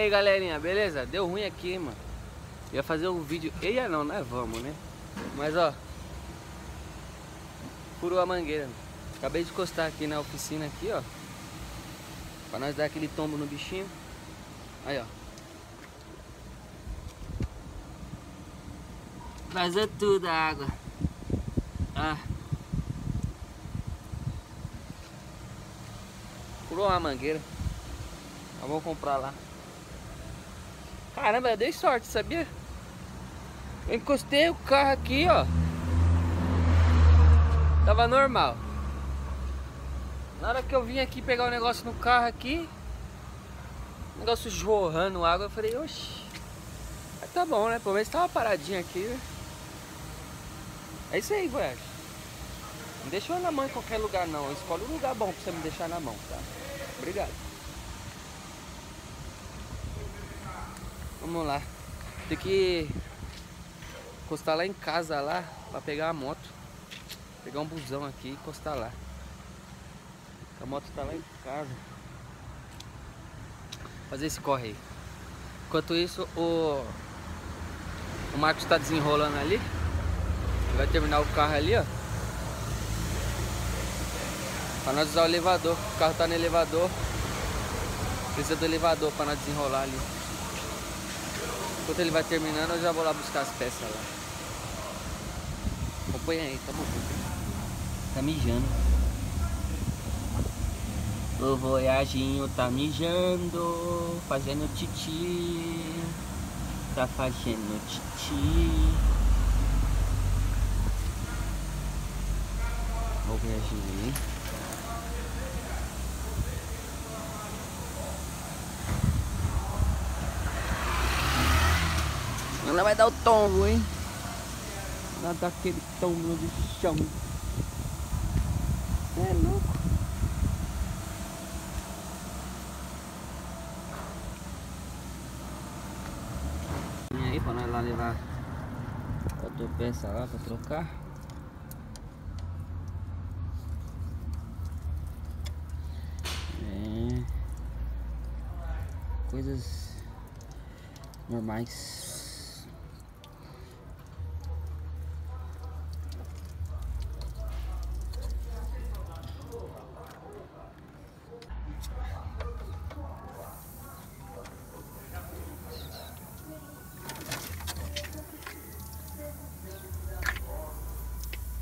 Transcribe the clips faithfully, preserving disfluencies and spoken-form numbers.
aí, galerinha, beleza? Deu ruim aqui, mano. Ia fazer um vídeo... Eia não, nós vamos, né? Mas, ó, furou a mangueira. Acabei de encostar aqui na oficina, aqui, ó, pra nós dar aquele tombo no bichinho. Aí, ó. Vazou tudo a água. Ah. Furou a mangueira. Eu vou comprar lá. Caramba, eu dei sorte, sabia? Eu encostei o carro aqui, ó. Tava normal. Na hora que eu vim aqui pegar o negócio no carro aqui, o negócio jorrando água, eu falei, oxi. Mas tá bom, né? Pelo menos tava paradinho aqui, né? É isso aí, Voyage. Não deixa eu na mão em qualquer lugar, não. Escolhe um lugar bom pra você me deixar na mão, tá? Obrigado. Vamos lá. Tem que encostar lá em casa, lá, pra pegar a moto. Pegar um busão aqui e encostar lá. A moto tá lá em casa. Fazer esse corre aí. Enquanto isso, o, o Marcos tá desenrolando ali. Ele vai terminar o carro ali, ó. Pra nós usar o elevador. O carro tá no elevador. Precisa do elevador pra nós desenrolar ali. Enquanto ele vai terminando, eu já vou lá buscar as peças lá. Acompanha aí, tá bom. Tá mijando. O Voyaginho tá mijando. Fazendo titi. Tá fazendo titi. O Voyaginho. Ela vai dar o tombo, hein? Ela dá aquele tombo no chão. É louco. Vem aí pra nós lá levar a tua peça lá pra trocar. É. Coisas normais.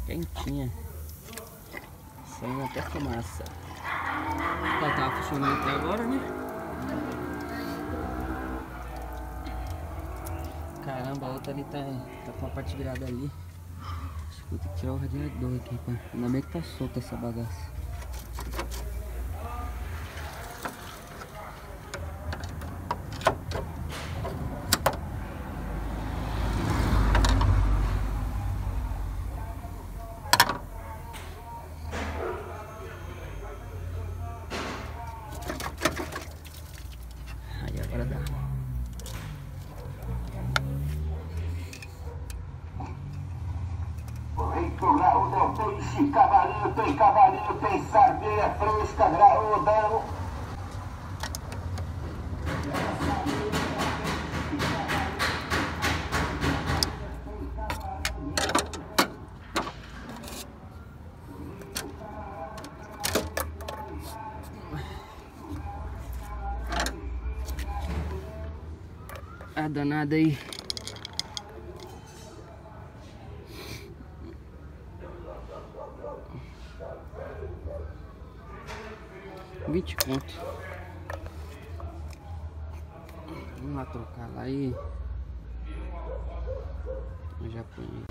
Quentinha, saindo até fumaça. Ela tava funcionando até agora, né? Caramba, a outra ali tá, tá com a parte virada ali. Acho que vou ter que tirar o radiador aqui, pá. Ainda bem que tá solta essa bagaça. Peixe, cavalinho, tem cavalinho, tem sardinha fresca, graúdão. Ah, danada aí. vinte conto. Vamos lá trocar lá e eu já ponho.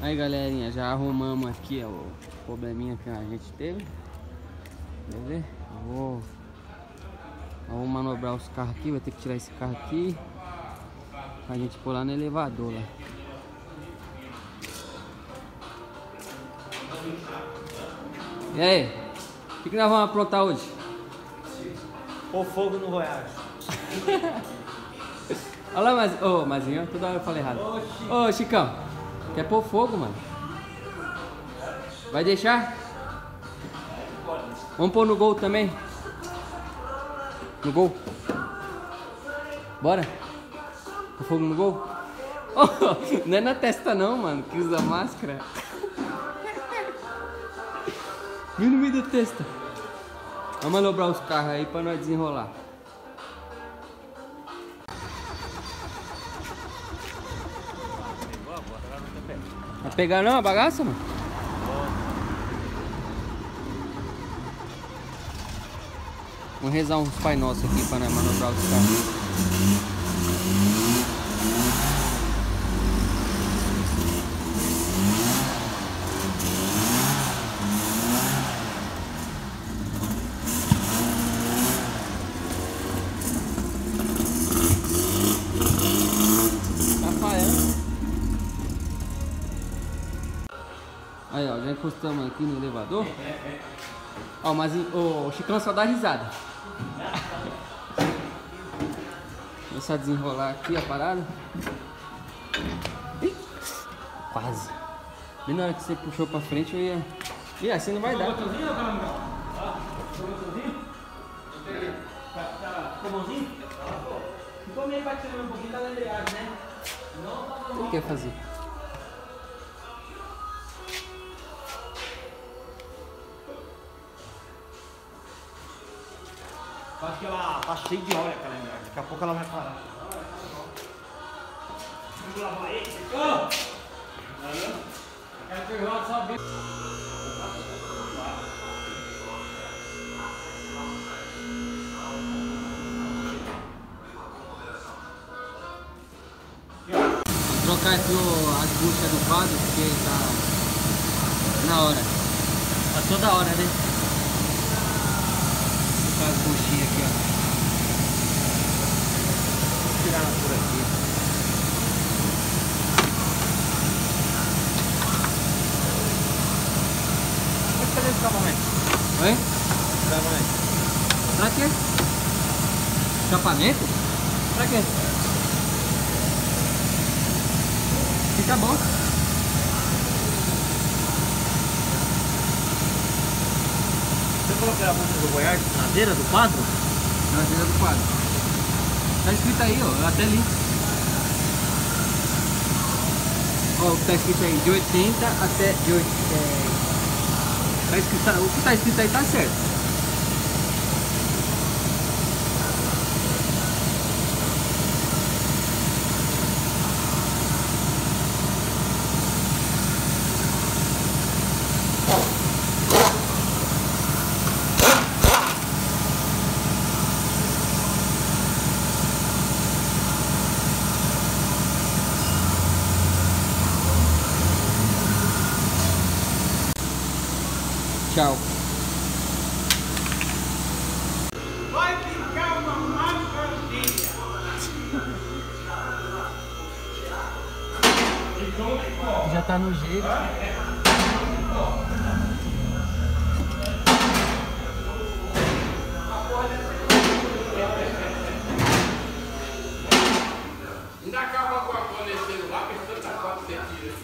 Aí, galerinha, já arrumamos aqui, ó, o probleminha que a gente teve. Beleza? Vou, vou manobrar os carros aqui. Vou ter que tirar esse carro aqui pra gente pôr lá no elevador lá. E aí? O que, que nós vamos aprontar hoje? Pôr fogo no Voyage. Olha lá, mas, oh, Mazinho, toda hora eu falo errado. Ô, Chico. Ô, Chicão, quer pôr fogo, mano? Vai deixar? Vamos pôr no gol também? No gol? Bora. O fogo no gol. Oh, não é na testa não, mano, que usa máscara. Vem no meio da testa. Vamos manobrar os carros aí pra nós desenrolar. Vai pegar não a bagaça, mano? Vamos rezar uns Pai Nosso aqui para manobrar os carros. Tá falhando. Aí, ó, já encostamos aqui no elevador. Ó, mas o Chicão só dá risada. Começar a desenrolar aqui a parada. Ih, quase. Bem na hora que você puxou pra frente eu ia. Ih, assim não vai dar. Tá comãozinho? Ficou meio batendo um pouquinho, tá na embreagem, né? O que quer fazer? Acho que ela tá cheia de óleo aquela embreagem. Daqui a pouco ela vai parar. Vamos lavar ele, secou! Quero que o Rodo só bem. Vou trocar aqui as buchas do quadro porque tá na hora. Tá toda hora, né? As buchinhas aqui, ó. Vou tirar ela por aqui. Pode fazer esse travamento. Oi? Travamento. Pra quê? Travamento? Pra quê? Fica bom. Colocar a música do Voyage, traseira do quadro? Traseira do quadro. Tá escrito aí, ó, até ali. Ó, o que tá escrito aí, de oitenta até de oitenta. Tá escrito, o que tá escrito aí tá certo. Tchau. Vai ficar uma maravilha. Já tá no jeito. Ainda acaba com a acontecendo lá, pensando na quatro sentidos.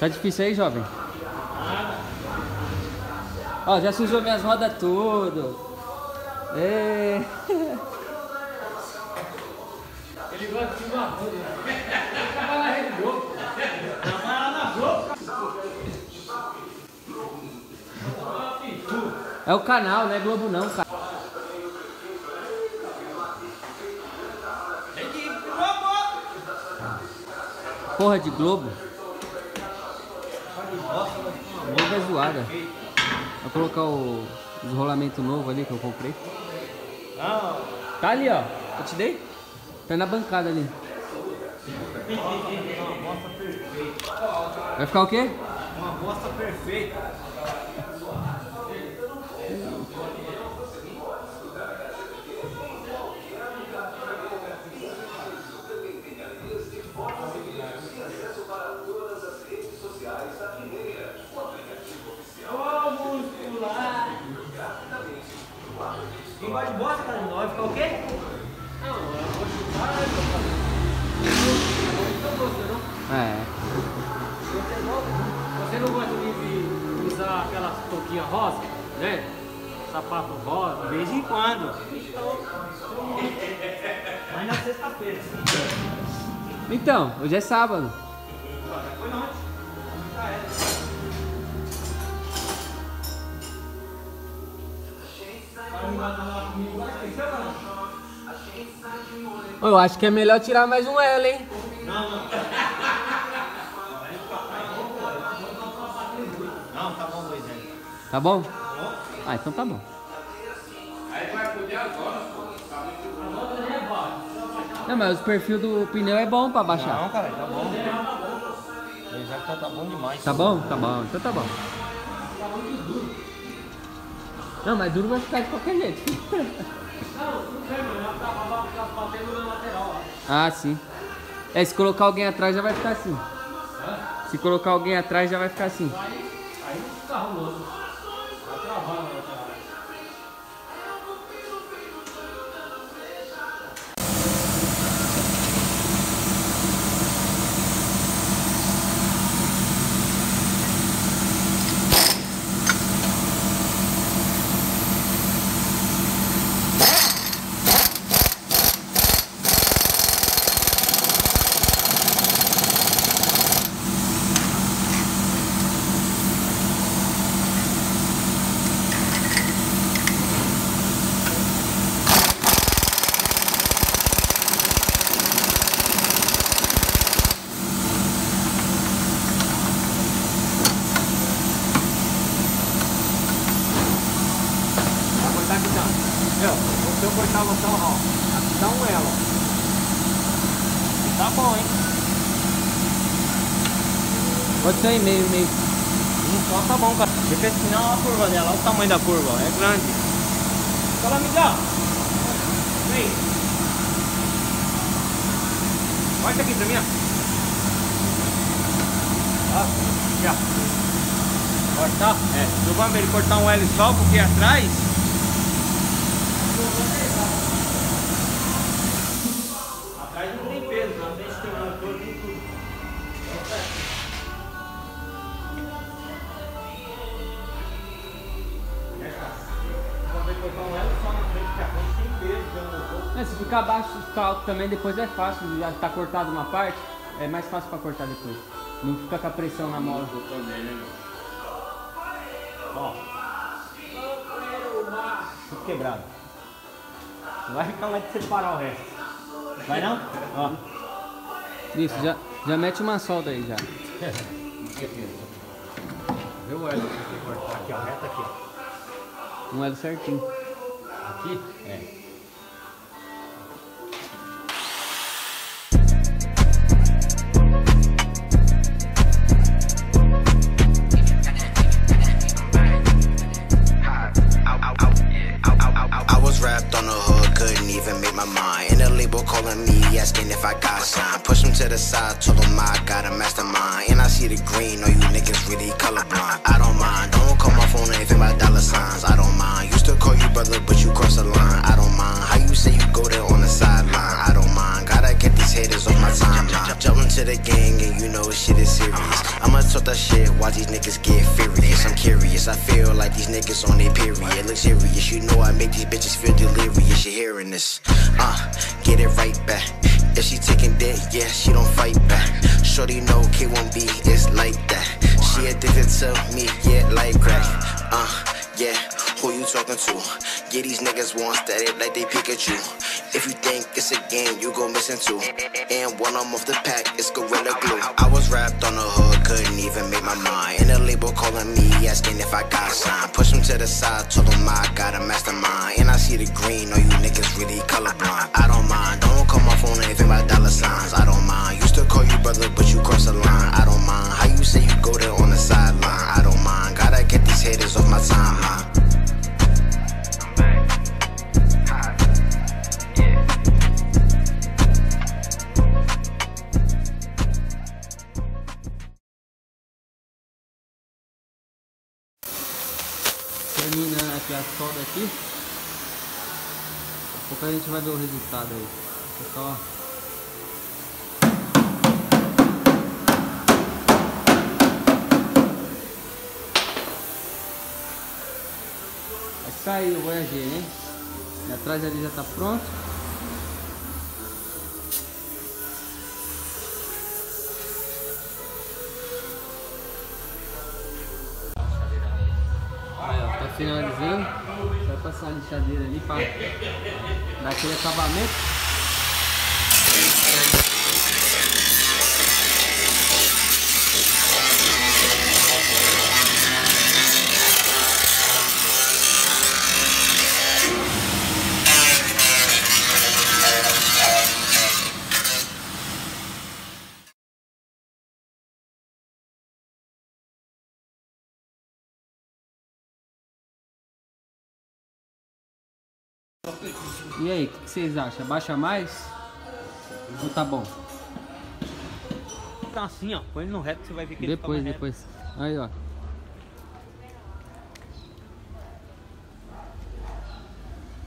Tá difícil aí, jovem? Nada. Ó, já sujou minhas rodas tudo. É. Ele gosta de uma roda. É o canal, não é Globo não, cara. Porra de Globo. Globo é zoada. Vou colocar o rolamento novo ali que eu comprei. Tá ali, ó. Eu te dei? Tá na bancada ali. Vai ficar o quê? Uma bosta perfeita. É. Você não gosta de usar aquelas touquinhas rosa, né? sapato rosa, de vez em quando. Mas na sexta-feira. Então, hoje é sábado. Foi ontem. Já era. Eu acho que é melhor tirar mais um L, hein? Não, não. Não, tá bom, dois L. Tá bom? Ah, então tá bom. Aí vai poder agora. Não, mas o perfil do pneu é bom pra baixar. Não, cara, tá bom. Já tá bom demais. Tá bom? Tá bom, então tá bom. Tá muito duro. Não, mas duro vai ficar de qualquer jeito. Não, não sei, mano. Ela tá batendo na lateral, ó. Ah, sim. É, se colocar alguém atrás já vai ficar assim. Hã? Se colocar alguém atrás já vai ficar assim. Aí, aí não fica arrumoso. Tá travando a lateral. Se eu cortar a noção, ó, aqui dá um elo. Tá bom, hein? Pode ser meio, meio. Então tá bom, cara. Depois que não, olha a curva dela, olha o tamanho da curva, ó. É grande. Fala, amigão. Vem. Olha isso aqui pra mim, ó. Ó, aqui, ó. Cortar? É. Eu vou ele cortar um L só, porque atrás... Atrás não tem peso, na frente tem um motor, tem tudo. É, se ficar abaixo do alto também depois é fácil, já está cortado uma parte, é mais fácil para cortar depois. Não fica com a pressão na mola. Ó, tudo quebrado. Vai ficar mais de separar o resto. Vai não? Ó. Isso, já, já mete uma solda aí já. Vê o elo que tem que cortar aqui, ó. Reta aqui, ó. Um elo certinho. Aqui? É. Wrapped on the hood, couldn't even make my mind. And the label calling me, asking if I got signed. Push him to the side, told him I got a mastermind. And I see the green, all you niggas really colorblind. I don't mind, don't call my phone or anything about dollar signs. I don't mind, used to call you brother, but you cross the line. I don't mind, how you say you go there on the sideline. I don't mind, gotta get these haters on my timeline. Jump into the gang and you know shit is serious. I'ma talk that shit, watch these niggas get furious. I'm curious, I feel like these niggas on their period. Look serious, you know I make these bitches feel delirious, you're hearing this. Uh, get it right back. If she taking dick, yeah, she don't fight back. Shorty know K one B is like that. She addicted to me, yeah, like crack. Uh, yeah, who you talking to? Yeah, these niggas want static like they Pikachu. If you think it's a game, you go missing too. And when I'm off the pack, it's gorilla glue. I was wrapped on the hood, couldn't even make my mind. And the label calling me, asking if I got signed. Push him to the side, told him I got a mastermind. And I see the green, all you niggas really colorblind. I don't mind, don't call my phone or anything about dollar signs. I don't mind, used to call you brother, but you cross the line. I don't mind, how you say you go there on the sideline. I don't mind, gotta get these haters off my timeline. Terminando aqui a solda aqui. Daqui a pouco a gente vai ver o resultado aí. Pessoal, vai caiu o Voyage, hein? E atrás ali já está pronto. Aí, ó, tá finalizando. Vai passar a lixadeira ali para dar aquele acabamento. E aí, o que vocês acham? Abaixa mais? Ou tá bom? Tá assim, ó. Põe ele no reto que você vai ver que depois, ele Depois, depois. Aí, ó.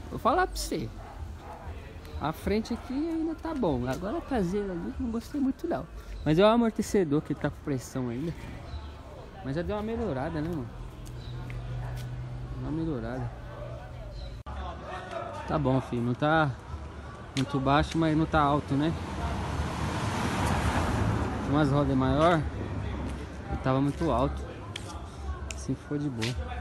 Vou falar pra você. A frente aqui ainda tá bom. Agora a traseira ali não gostei muito não. Mas é o amortecedor que tá com pressão ainda. Mas já deu uma melhorada, né, mano? Deu uma melhorada. Tá bom, filho, não tá muito baixo, mas não tá alto, né? Umas rodas maior, não tava muito alto. Assim ficou de boa.